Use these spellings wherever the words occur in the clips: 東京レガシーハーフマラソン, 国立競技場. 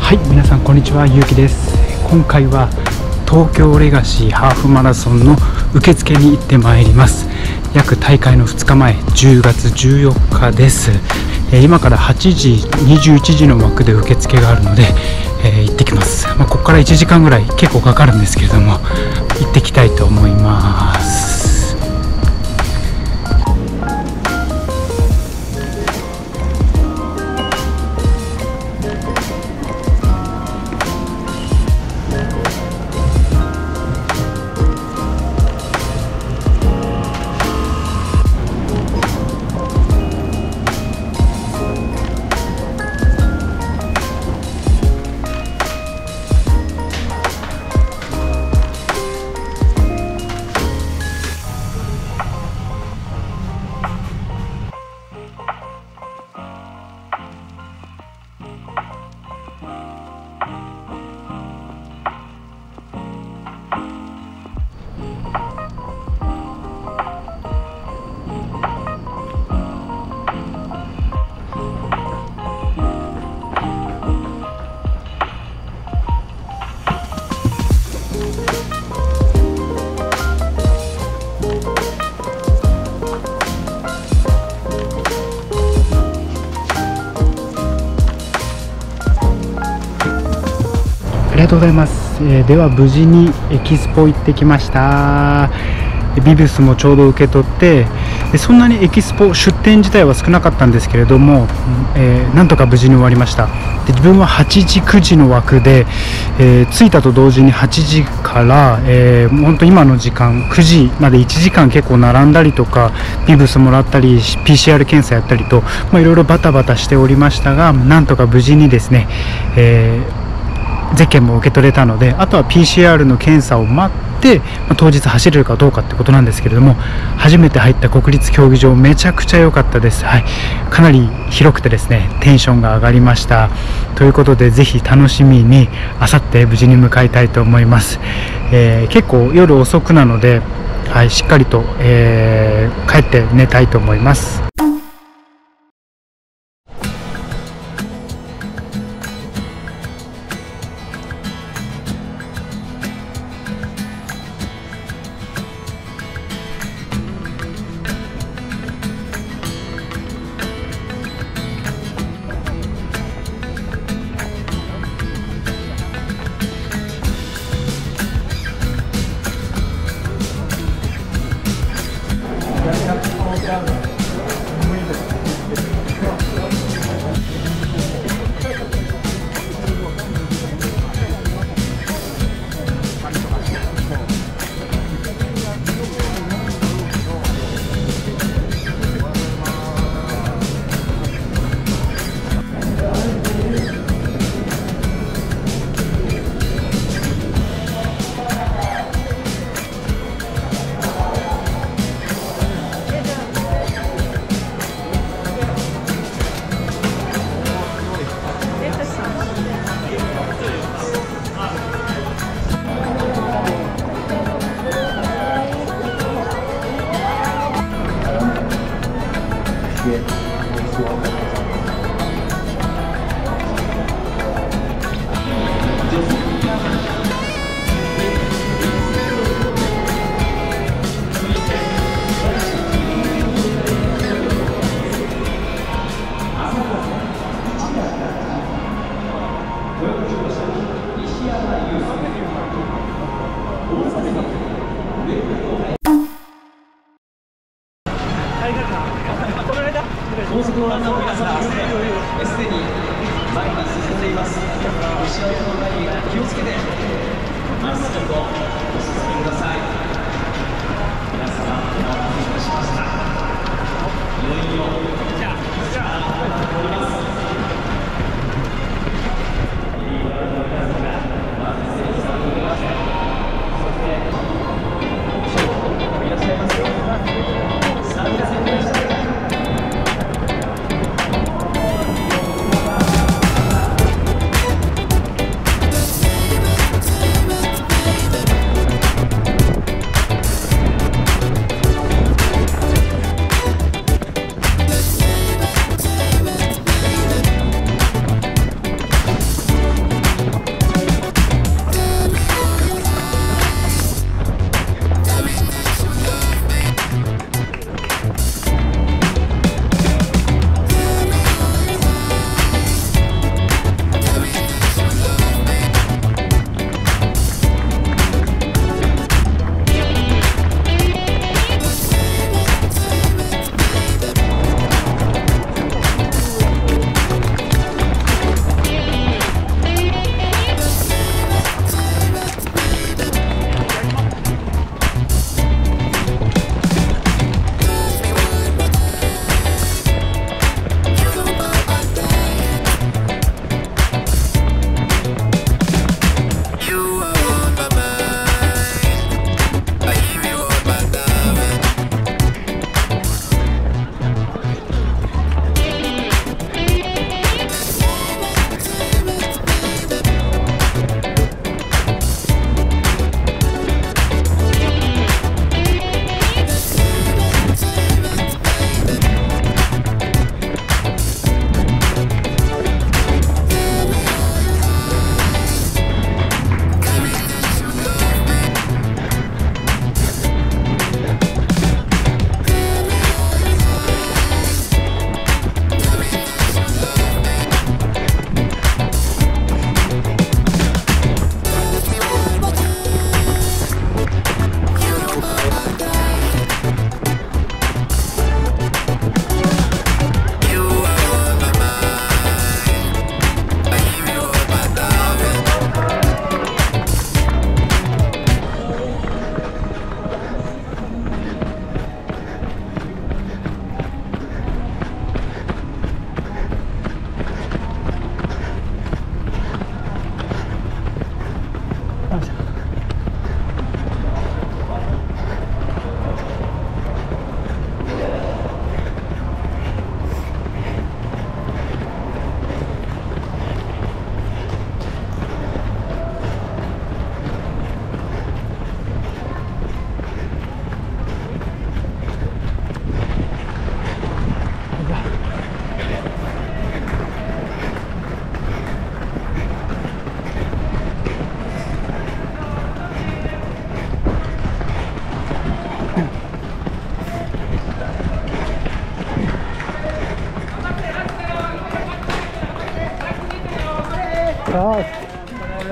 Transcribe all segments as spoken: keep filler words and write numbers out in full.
はい、皆さんこんにちは、ゆうきです。今回は東京レガシーハーフマラソンの受付に行ってまいります。約大会のふつかまえ、じゅうがつじゅうよっかです。今からはちじ、にじゅういちじの枠で受付があるので、えー、行ってきます。まあ、ここからいちじかんぐらい結構かかるんですけれども、行ってきたいと思います。ありがとうございます、えー、では無事にエキスポ行ってきました。ビブスもちょうど受け取って、そんなにエキスポ出店自体は少なかったんですけれども、えー、なんとか無事に終わりました。で、自分ははちじ、くじの枠で、えー、着いたと同時にはちじから、えー、本当今の時間くじまでいちじかん結構並んだりとか、ビブスもらったり ピーシーアール 検査やったりと、まあ、いろいろバタバタしておりましたが、なんとか無事にですね、えーゼッケンも受け取れたので、あとは ピーシーアール の検査を待って、まあ、当日走れるかどうかってことなんですけれども、初めて入った国立競技場めちゃくちゃ良かったです、はい、かなり広くてですねテンションが上がりましたということで、ぜひ楽しみにあさって無事に向かいたいと思います、えー、結構夜遅くなので、はい、しっかりと、えー、帰って寝たいと思います。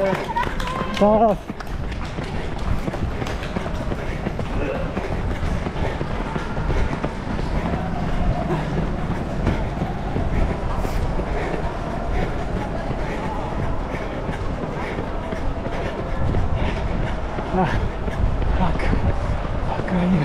さあ。あ、あく、あくがいいな。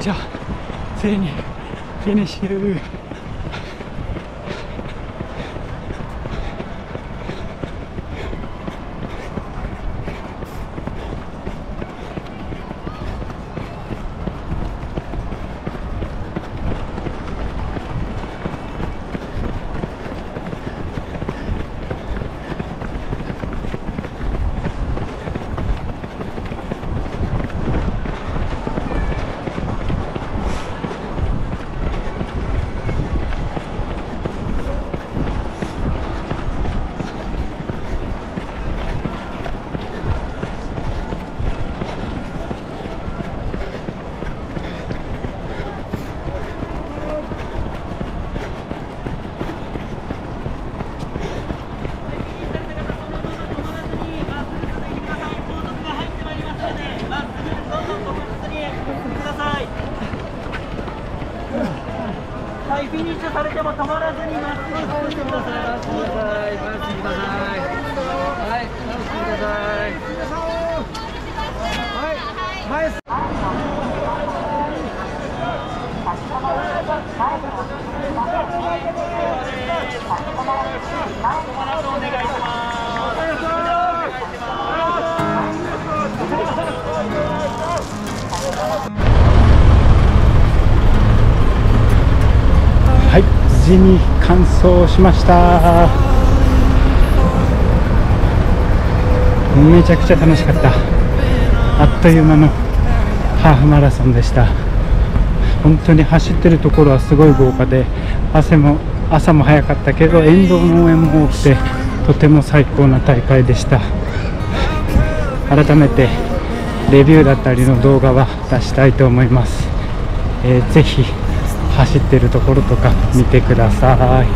じゃあ、ついにフィニッシュ。フィニッシュされても止まらずにまっすぐ進んでください。進んでください。進んでください。はい、進んでください。進んでください。はい、はい。無事に完走しました。めちゃくちゃ楽しかった。あっという間のハーフマラソンでした。本当に走ってるところはすごい豪華で、汗も朝も早かったけど沿道の応援も多くて、とても最高な大会でした。改めてレビューだったりの動画は出したいと思います。えー、ぜひ走ってるところとか見てください。